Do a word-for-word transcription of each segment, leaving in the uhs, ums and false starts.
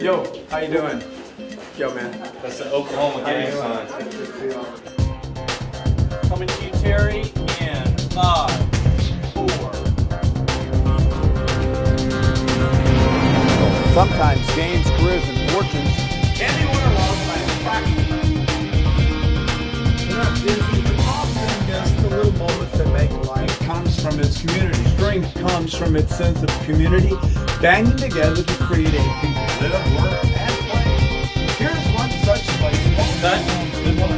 Yo, how you doing? Yo, man. That's the Oklahoma gang sign. Coming to you, Terry, in five, four. Sometimes gains, careers, and fortunes can be won or lost by fracking. They're not busy, but often just the little moments that make life. It comes from its community. Strength comes from its sense of community, banging together to create a people. Live, work, and play. Here's one such place. That good one.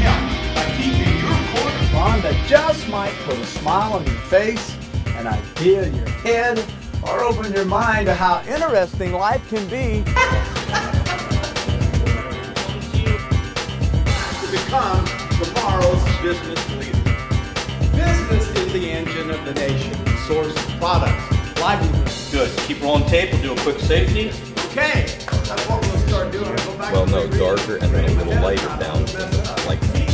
Now, by keeping your quarter bond that just might put a smile on your face, an idea in your head, or open your mind to how interesting life can be to become tomorrow's business leader. Business is the engine of the nation, the source of products, livelihood. Good. Keep rolling tape. We'll do a quick safety. Okay. That's what we'll start doing. Go back well, no, darker and then a little lighter down. Like that.